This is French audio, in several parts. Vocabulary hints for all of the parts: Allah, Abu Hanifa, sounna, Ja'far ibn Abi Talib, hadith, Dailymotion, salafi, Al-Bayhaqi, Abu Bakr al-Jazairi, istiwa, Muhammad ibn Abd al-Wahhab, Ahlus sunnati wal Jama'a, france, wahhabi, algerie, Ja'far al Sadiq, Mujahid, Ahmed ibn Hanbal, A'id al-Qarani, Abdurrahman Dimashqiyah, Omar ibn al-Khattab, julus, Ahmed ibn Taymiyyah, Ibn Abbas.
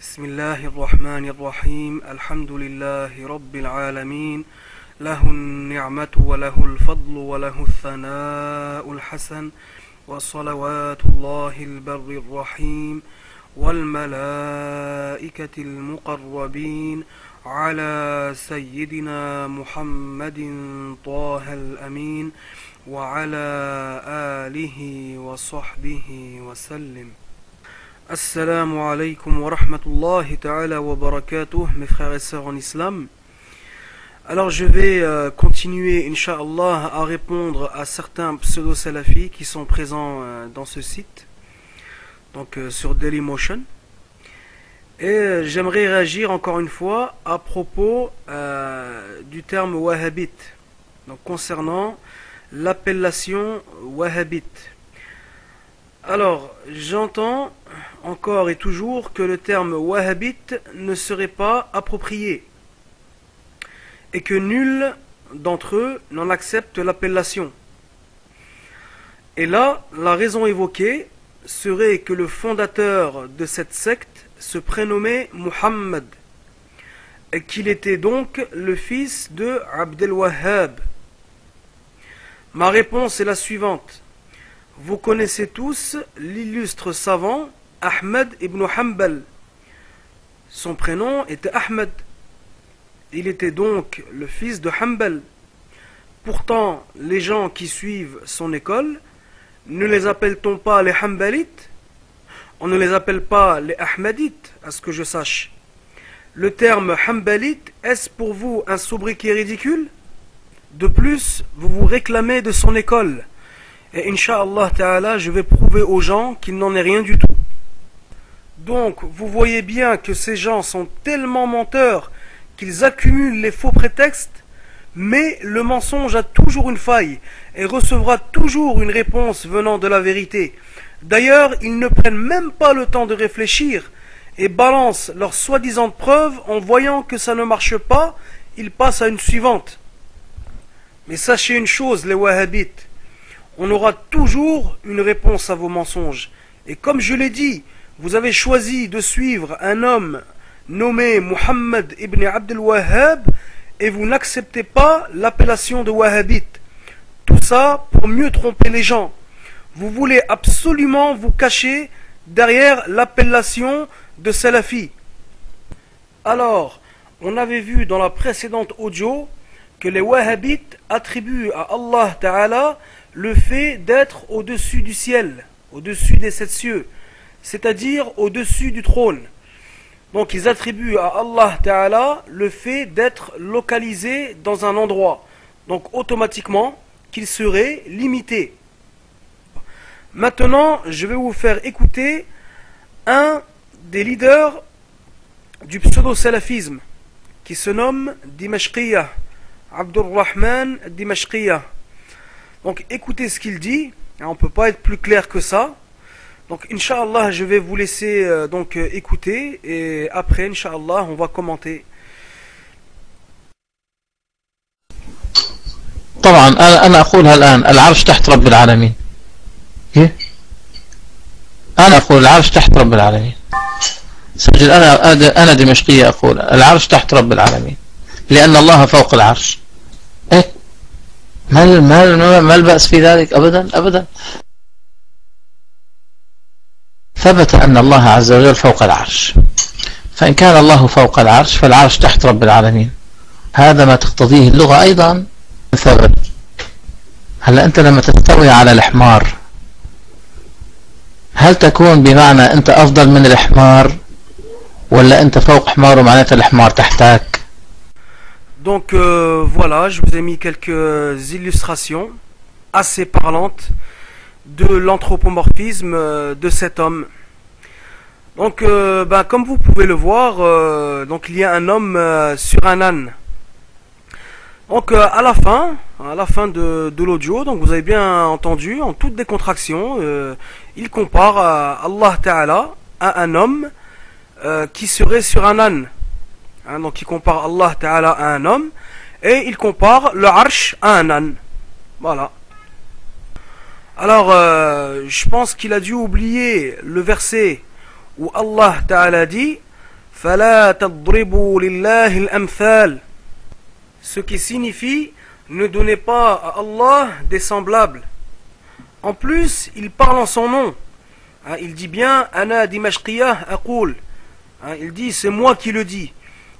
بسم الله الرحمن الرحيم الحمد لله رب العالمين له النعمة وله الفضل وله الثناء الحسن وصلوات الله البر الرحيم والملائكة المقربين على سيدنا محمد طه الأمين وعلى آله وصحبه وسلم. Assalamu alaikum wa rahmatullahi ta'ala wa barakatuh, mes frères et sœurs en islam. Alors je vais continuer, incha'Allah, à répondre à certains pseudo-salafis qui sont présents dans ce site, donc sur Dailymotion. Et j'aimerais réagir encore une fois à propos du terme wahhabite, donc concernant l'appellation wahhabite. Alors, j'entends encore et toujours que le terme wahhabite ne serait pas approprié et que nul d'entre eux n'en accepte l'appellation. Et là, la raison évoquée serait que le fondateur de cette secte se prénommait Muhammad et qu'il était donc le fils de Abd al-Wahhab. Ma réponse est la suivante. Vous connaissez tous l'illustre savant Ahmed ibn Hanbal. Son prénom était Ahmed. Il était donc le fils de Hanbal. Pourtant, les gens qui suivent son école, ne les appelle-t-on pas les Hanbalites? On ne les appelle pas les Ahmadites, à ce que je sache. Le terme Hanbalite, est-ce pour vous un sobriquet ridicule? De plus, vous vous réclamez de son école. Et Inch'Allah Ta'ala, je vais prouver aux gens qu'il n'en est rien du tout. Donc, vous voyez bien que ces gens sont tellement menteurs qu'ils accumulent les faux prétextes, mais le mensonge a toujours une faille et recevra toujours une réponse venant de la vérité. D'ailleurs, ils ne prennent même pas le temps de réfléchir et balancent leurs soi-disant preuves en voyant que ça ne marche pas, ils passent à une suivante. Mais sachez une chose, les wahhabites, on aura toujours une réponse à vos mensonges. Et comme je l'ai dit, vous avez choisi de suivre un homme nommé Muhammad ibn Abd al-Wahhab et vous n'acceptez pas l'appellation de wahhabite. Tout ça pour mieux tromper les gens. Vous voulez absolument vous cacher derrière l'appellation de salafi. Alors, on avait vu dans la précédente audio que les wahhabites attribuent à Allah Ta'ala le fait d'être au-dessus du ciel, au-dessus des 7 cieux, c'est-à-dire au-dessus du trône. Donc ils attribuent à Allah Ta'ala le fait d'être localisé dans un endroit, donc automatiquement qu'il serait limité. Maintenant, je vais vous faire écouter un des leaders du pseudo-salafisme, qui se nomme Dimashqiyah, Abdurrahman Dimashqiyah. Donc écoutez ce qu'il dit, on ne peut pas être plus clair que ça. Donc Inch'Allah, je vais vous laisser écouter et après Inch'Allah on va commenter. طبعا انا اقولها الان العرش تحت رب العالمين. انا اقول العرش تحت رب العالمين. سجل انا دمشقية اقول العرش تحت رب العالمين لأن الله فوق العرش. إيه؟ ما البأس في ذلك أبدا أبدا. ثبت أن الله عز وجل فوق العرش. فإن كان الله فوق العرش فالعرش تحت رب العالمين. هذا ما تقتضيه اللغة أيضا ثبت. هلا أنت لما تستوي على الحمار هل تكون بمعنى أنت أفضل من الحمار ولا أنت فوق حمار ومعناته الحمار تحتك؟ Donc voilà, je vous ai mis quelques illustrations assez parlantes de l'anthropomorphisme de cet homme. Donc comme vous pouvez le voir, donc il y a un homme sur un âne. Donc à la fin de l'audio, donc vous avez bien entendu, en toute décontraction, il compare Allah Ta'ala à un homme qui serait sur un âne. Donc il compare Allah Ta'ala à un homme et il compare le arsh à un âne. Voilà. Alors je pense qu'il a dû oublier le verset où Allah Ta'ala dit فَلَا تَضْرِبُوا لِلَّهِ الْأَمْثَالِ, ce qui signifie ne donnez pas à Allah des semblables. En plus, il parle en son nom. Il dit bien Ana Dimashqiyah Aqul. Il dit c'est moi qui le dis.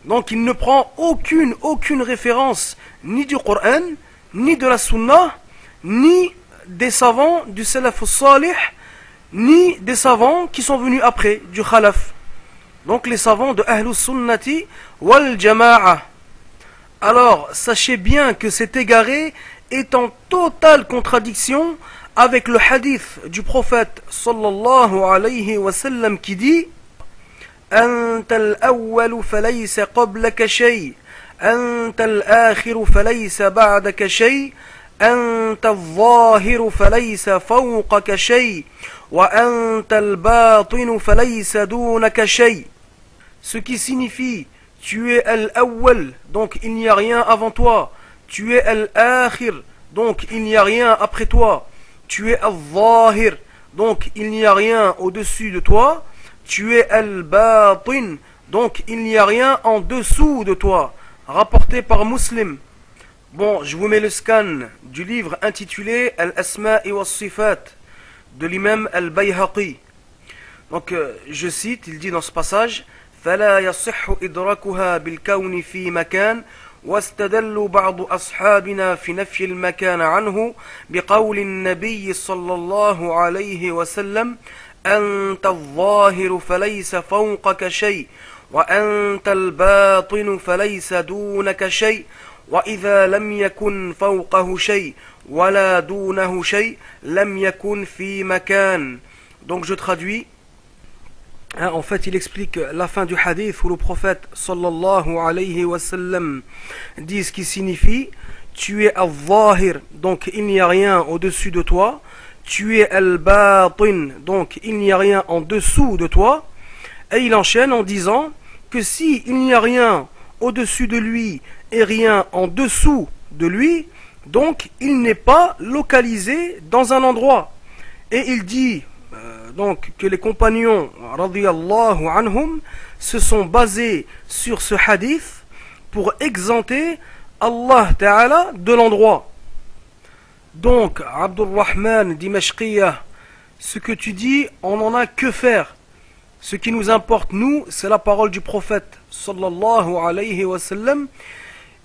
Donc il ne prend aucune référence ni du Coran, ni de la Sunna, ni des savants du Salaf al-Salih, ni des savants qui sont venus après, du Khalaf. Donc les savants de Ahlus sunnati wal Jama'a. Alors, sachez bien que cet égaré est en totale contradiction avec le hadith du prophète sallallahu alayhi wa sallam qui dit Anta al-awwalu falaysa qablaka shay, Anta al-akhiru falaysa ba'daka shay, Anta al-zahiru falaysa fawqaka shay, wa anta al-batinu falaysa dunaka shay. Ce qui signifie: tu es al-awwal, donc il n'y a rien avant toi. Tu es al-akhir, donc il n'y a rien après toi. Tu es al-zahir, donc il n'y a rien au-dessus de toi. Tu es al-batin, donc il n'y a rien en dessous de toi. Rapporté par Muslim. Bon, je vous mets le scan du livre intitulé Al-Asma'i was-Sifat de l'imam Al-Bayhaqi. Donc, je cite, il dit dans ce passage: فلا يصح إدراكها بالكون في مكان, واستدل بعض أصحابنا في نفي المكان عنه بقول النبي صلى الله عليه وسلم أنت الظاهر فليس فوقك شيء وأنت الباطن فليس دونك شيء وإذا لم يكن فوقه شيء ولا دونه شيء لم يكن في مكان. Donc je traduis. En fait, il explique la fin du hadith où le prophète sallallahu alayhi wa sallam dit ce qui signifie: tu es al-zahir, donc il n'y a rien au-dessus de toi. Tu es al-batin, donc il n'y a rien en dessous de toi. Et il enchaîne en disant que si il n'y a rien au-dessus de lui et rien en dessous de lui, donc il n'est pas localisé dans un endroit. Et il dit donc que les compagnons radiyallahu anhum se sont basés sur ce hadith pour exempter Allah Ta'ala de l'endroit. Donc Abdurrahman Dimashqiyah, ce que tu dis, on n'en a que faire. Ce qui nous importe, nous, c'est la parole du prophète sallallahu alayhi wa sallam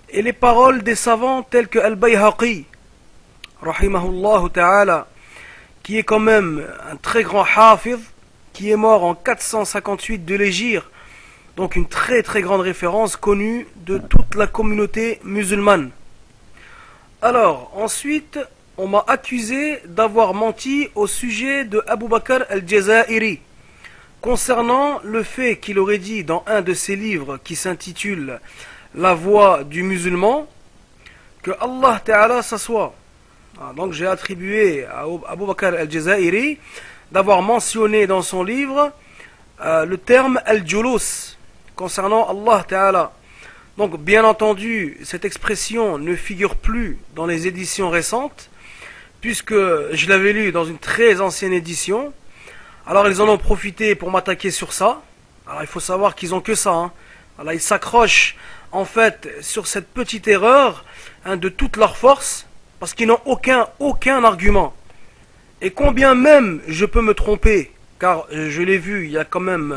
et les paroles des savants tels que Al-Bayhaqi rahimahullahu Ta'ala, qui est quand même un très grand hafiz, qui est mort en 458 de l'Hégire, donc une très grande référence connue de toute la communauté musulmane. Alors, ensuite, on m'a accusé d'avoir menti au sujet de Abu Bakr al-Jazairi, concernant le fait qu'il aurait dit dans un de ses livres qui s'intitule « La voix du musulman » que Allah Ta'ala s'assoit. Donc j'ai attribué à Abu Bakr al-Jazairi d'avoir mentionné dans son livre le terme al-julus concernant Allah Ta'ala. Donc bien entendu, cette expression ne figure plus dans les éditions récentes, puisque je l'avais lu dans une très ancienne édition. Alors ils en ont profité pour m'attaquer sur ça. Alors il faut savoir qu'ils n'ont que ça, hein. Alors ils s'accrochent en fait sur cette petite erreur, hein, de toute leur force, parce qu'ils n'ont aucun argument. Et combien même je peux me tromper, car je l'ai vu il y a quand même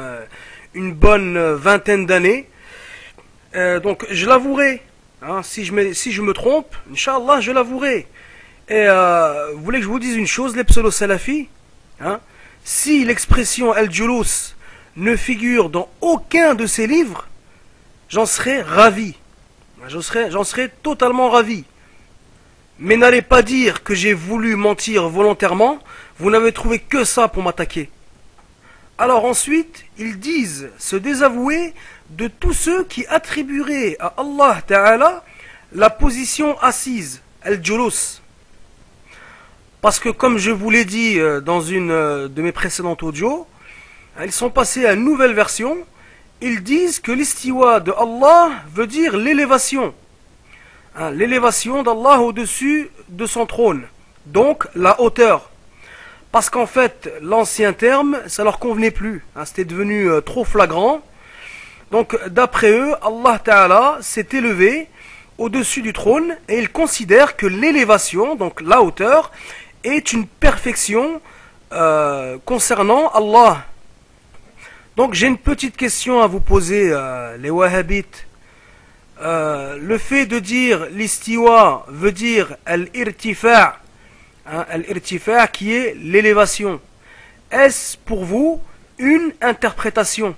une bonne vingtaine d'années. Donc je l'avouerai, hein, si je me trompe, Inch'Allah, je l'avouerai. Et vous voulez que je vous dise une chose, les pseudo-salafis, hein, si l'expression al-julus ne figure dans aucun de ces livres, j'en serais ravi. J'en serais totalement ravi. Mais n'allez pas dire que j'ai voulu mentir volontairement, vous n'avez trouvé que ça pour m'attaquer. Alors ensuite, ils disent se désavouer de tous ceux qui attribueraient à Allah Ta'ala la position assise, al-julus. Parce que comme je vous l'ai dit dans une de mes précédentes audios, ils sont passés à une nouvelle version, ils disent que l'istiwa de Allah veut dire l'élévation. L'élévation d'Allah au-dessus de son trône, donc la hauteur. Parce qu'en fait, l'ancien terme, ça leur convenait plus. C'était devenu trop flagrant. Donc d'après eux, Allah Ta'ala s'est élevé au-dessus du trône et ils considèrent que l'élévation, donc la hauteur, est une perfection concernant Allah. Donc j'ai une petite question à vous poser, les wahhabites. Le fait de dire l'istiwa veut dire al-irtifa, hein, al-irtifa qui est l'élévation. Est-ce pour vous une interprétation?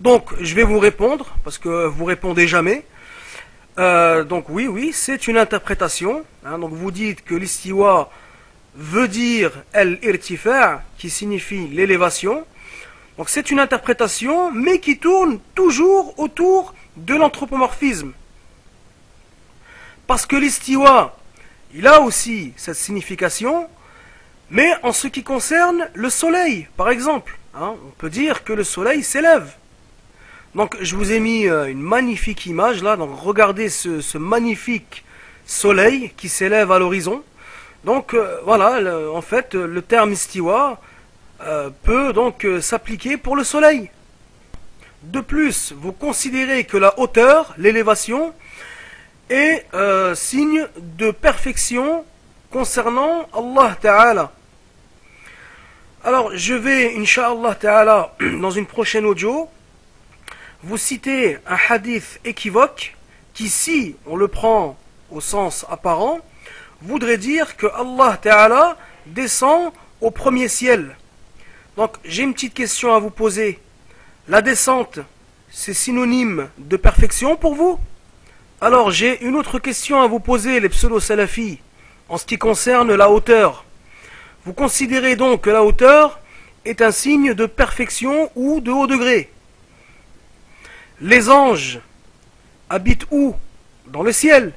Donc je vais vous répondre, parce que vous répondez jamais. Donc oui, c'est une interprétation, hein. Donc vous dites que l'istiwa veut dire al-irtifa qui signifie l'élévation. Donc c'est une interprétation, mais qui tourne toujours autour de l'anthropomorphisme. Parce que l'istiwa, il a aussi cette signification, mais en ce qui concerne le soleil, par exemple, hein, on peut dire que le soleil s'élève. Donc je vous ai mis une magnifique image là, donc regardez ce magnifique soleil qui s'élève à l'horizon. Donc voilà, en fait, le terme istiwa peut donc s'appliquer pour le soleil. De plus, vous considérez que la hauteur, l'élévation, est signe de perfection concernant Allah Ta'ala. Alors, je vais, Inch'Allah Ta'ala, dans une prochaine audio, vous citer un hadith équivoque qui, si on le prend au sens apparent, voudrait dire que Allah Ta'ala descend au premier ciel. Donc, j'ai une petite question à vous poser. La descente, c'est synonyme de perfection pour vous? Alors j'ai une autre question à vous poser, les pseudo-salafis, en ce qui concerne la hauteur. Vous considérez donc que la hauteur est un signe de perfection ou de haut degré? Les anges habitent où? Dans le ciel.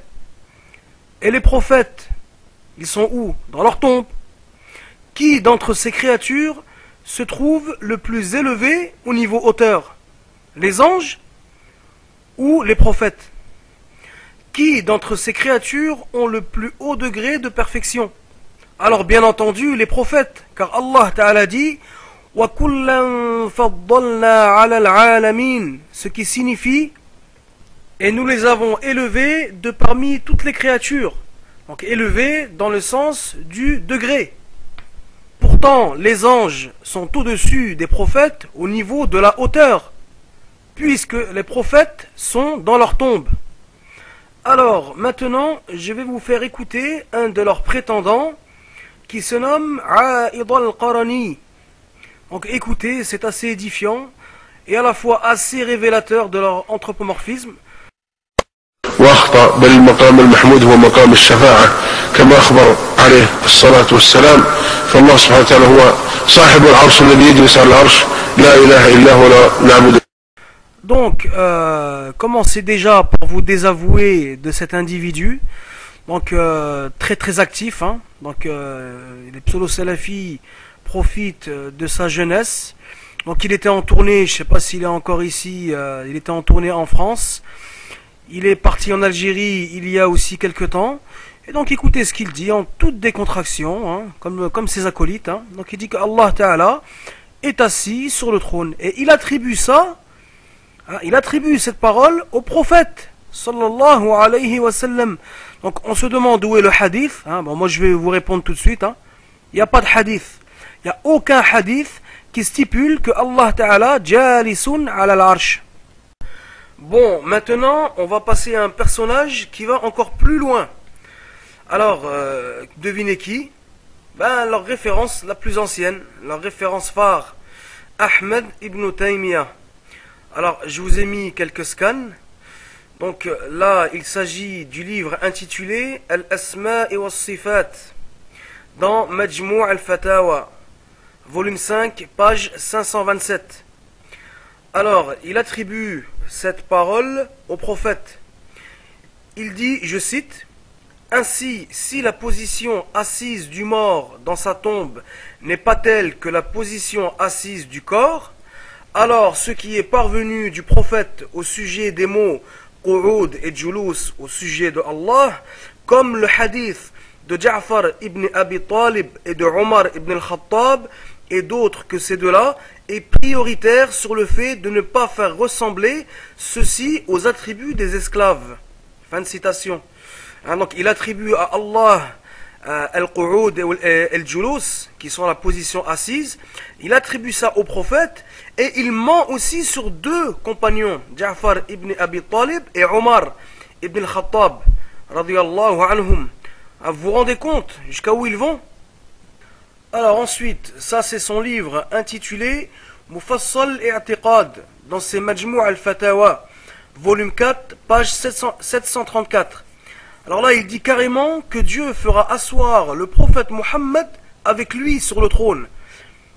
Et les prophètes, ils sont où? Dans leur tombe. Qui d'entre ces créatures se trouve le plus élevé au niveau hauteur? Les anges ou les prophètes? Qui d'entre ces créatures ont le plus haut degré de perfection? Alors bien entendu les prophètes, car Allah Ta'ala dit wa kullan faddalna 'ala al-'alamin, ce qui signifie et nous les avons élevés de parmi toutes les créatures. Donc élevés dans le sens du degré. Pourtant, les anges sont au-dessus des prophètes au niveau de la hauteur, puisque les prophètes sont dans leur tombe. Alors, maintenant, je vais vous faire écouter un de leurs prétendants, qui se nomme A'id al-Qarani. Donc écoutez, c'est assez édifiant, et à la fois assez révélateur de leur anthropomorphisme. كما أخبر عليه الصلاة والسلام فالله سبحانه وتعالى هو صاحب العرش الذي يجلس على العرش لا إله إلا هو لا نعبد. Donc, commencez déjà pour vous désavouer de cet individu, donc très très actif, hein. Donc les pseudo-salafis profitent de sa jeunesse. Donc il était en tournée, je ne sais pas s'il est encore ici, il était en tournée en France, il est parti en Algérie il y a aussi quelques temps. Et donc écoutez ce qu'il dit en toute décontraction, hein, comme ses acolytes. Hein. Donc il dit que Allah Ta'ala est assis sur le trône. Et il attribue ça, hein, il attribue cette parole au prophète, sallallahu alayhi wa sallam. Donc on se demande où est le hadith. Hein. Bon, moi je vais vous répondre tout de suite. Hein. Il n'y a pas de hadith. Il n'y a aucun hadith qui stipule que Allah Ta'ala jalisun ala l'arsh. Bon, maintenant on va passer à un personnage qui va encore plus loin. Alors, devinez qui? Ben, leur référence la plus ancienne, leur référence phare, Ahmed ibn Taymiyyah. Alors, je vous ai mis quelques scans. Donc là, il s'agit du livre intitulé Al-Asma wa Sifat, dans Majmou' al-Fatawa, volume 5, page 527. Alors, il attribue cette parole au prophète. Il dit, je cite, ainsi, si la position assise du mort dans sa tombe n'est pas telle que la position assise du corps, alors ce qui est parvenu du prophète au sujet des mots Qu'oud et Julous au sujet de Allah, comme le hadith de Ja'far ibn Abi Talib et de Omar ibn al-Khattab et d'autres que ces deux-là, est prioritaire sur le fait de ne pas faire ressembler ceci aux attributs des esclaves. Fin de citation. Hein, donc il attribue à Allah al-qu'u'ud et al-julus, qui sont la position assise, il attribue ça au prophète, et il ment aussi sur deux compagnons, Ja'far ibn Abi Talib et Omar ibn al-Khattab, radiyallahu anhum. Vous vous rendez compte jusqu'à où ils vont? Alors ensuite, ça c'est son livre intitulé Mufassal i'tiqad, dans ses Majmou' al-Fatawa, volume 4, page 734. Alors là, il dit carrément que Dieu fera asseoir le prophète Muhammad avec lui sur le trône.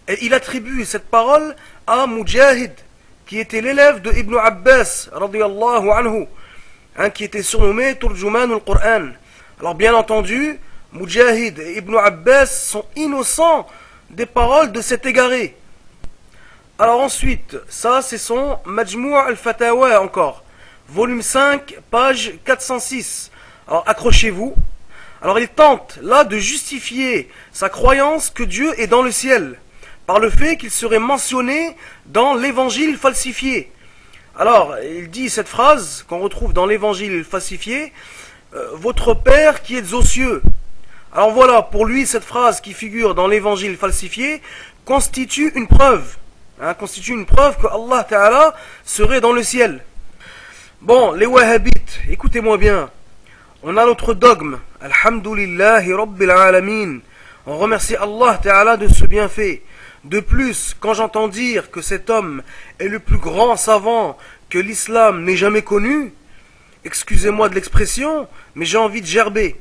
Et il attribue cette parole à Mujahid, qui était l'élève de Ibn Abbas, radiyallahu anhu, hein, qui était surnommé Turjuman al-Qur'an. Alors bien entendu, Mujahid et Ibn Abbas sont innocents des paroles de cet égaré. Alors ensuite, ça c'est son Majmou' al-Fatawa encore, volume 5, page 406. Alors accrochez-vous. Alors il tente là de justifier sa croyance que Dieu est dans le ciel par le fait qu'il serait mentionné dans l'évangile falsifié. Alors il dit cette phrase qu'on retrouve dans l'évangile falsifié, votre Père qui êtes aux cieux. Alors voilà, pour lui cette phrase qui figure dans l'évangile falsifié constitue une preuve, hein, constitue une preuve que Allah Ta'ala serait dans le ciel. Bon, les wahhabites, écoutez-moi bien. On a notre dogme, Alhamdulillahi Rabbil Alameen. On remercie Allah Ta'ala de ce bienfait. De plus, quand j'entends dire que cet homme est le plus grand savant que l'islam n'ait jamais connu, excusez-moi de l'expression, mais j'ai envie de gerber.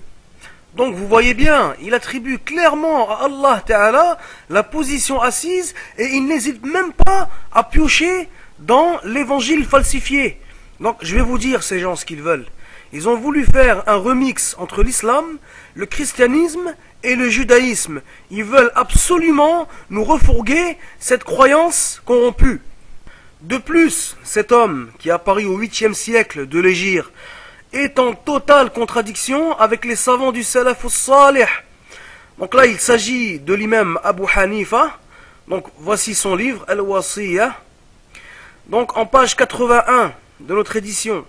Donc vous voyez bien, il attribue clairement à Allah Ta'ala la position assise et il n'hésite même pas à piocher dans l'évangile falsifié. Donc je vais vous dire ces gens ce qu'ils veulent. Ils ont voulu faire un remix entre l'islam, le christianisme et le judaïsme. Ils veulent absolument nous refourguer cette croyance corrompue. De plus, cet homme qui apparut au 8e siècle de l'Hégire est en totale contradiction avec les savants du Salaf al-Salih. Donc là, il s'agit de l'imam Abu Hanifa. Donc voici son livre, Al-Wasiyah. Donc en page 81 de notre édition.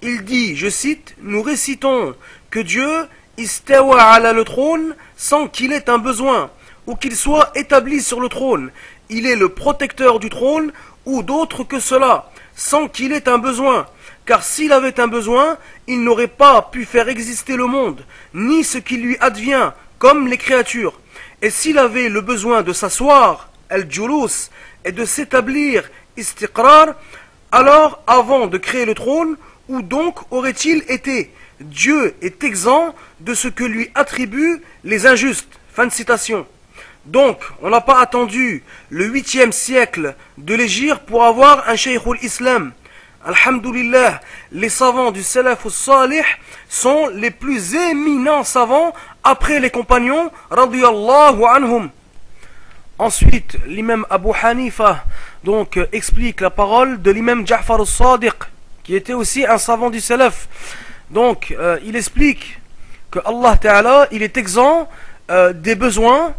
Il dit, je cite, « Nous récitons que Dieu istawa ala le trône sans qu'il ait un besoin, ou qu'il soit établi sur le trône. Il est le protecteur du trône, ou d'autre que cela, sans qu'il ait un besoin. Car s'il avait un besoin, il n'aurait pas pu faire exister le monde, ni ce qui lui advient, comme les créatures. Et s'il avait le besoin de s'asseoir, al-julus, et de s'établir, istiqrar, alors avant de créer le trône, où donc aurait-il été? Dieu est exempt de ce que lui attribuent les injustes. » Fin de citation. Donc, on n'a pas attendu le 8e siècle de l'Hégire pour avoir un Shaykhul Islam. Alhamdulillah, les savants du Salaf al-Salih sont les plus éminents savants après les compagnons, radiyallahu anhum. Ensuite, l'imam Abu Hanifa donc, explique la parole de l'imam Ja'far al Sadiq, qui était aussi un savant du Salaf. Donc, il explique que Allah Ta'ala, il est exempt des besoins,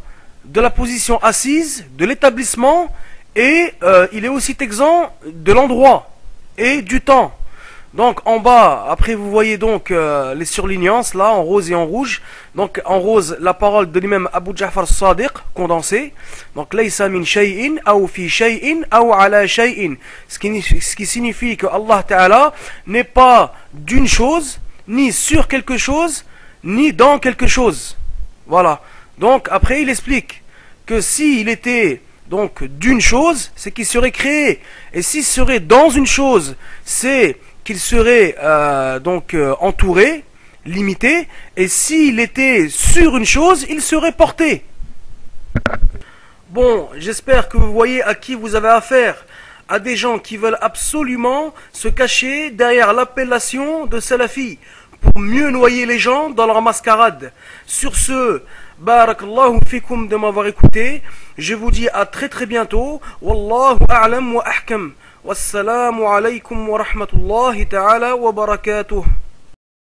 de la position assise, de l'établissement, et il est aussi exempt de l'endroit et du temps. Donc, en bas, après vous voyez donc les surlignances, là, en rose et en rouge. Donc, en rose, la parole de l'imam Abu Ja'far al-Sadiq, condensée. Donc, Laysa min shay'in, aw fi shay'in, aw ala shay'in. Ce qui signifie que Allah Ta'ala n'est pas d'une chose, ni sur quelque chose, ni dans quelque chose. Voilà. Donc, après, il explique que s'il était donc d'une chose, c'est qu'il serait créé. Et s'il serait dans une chose, c'est qu'il serait donc entouré, limité, et s'il était sur une chose, il serait porté. Bon, j'espère que vous voyez à qui vous avez affaire, à des gens qui veulent absolument se cacher derrière l'appellation de salafi, pour mieux noyer les gens dans leur mascarade. Sur ce, barakallahu fikum de m'avoir écouté, je vous dis à très très bientôt, wallahu a'lam wa ahkam. والسلام عليكم ورحمة الله تعالى وبركاته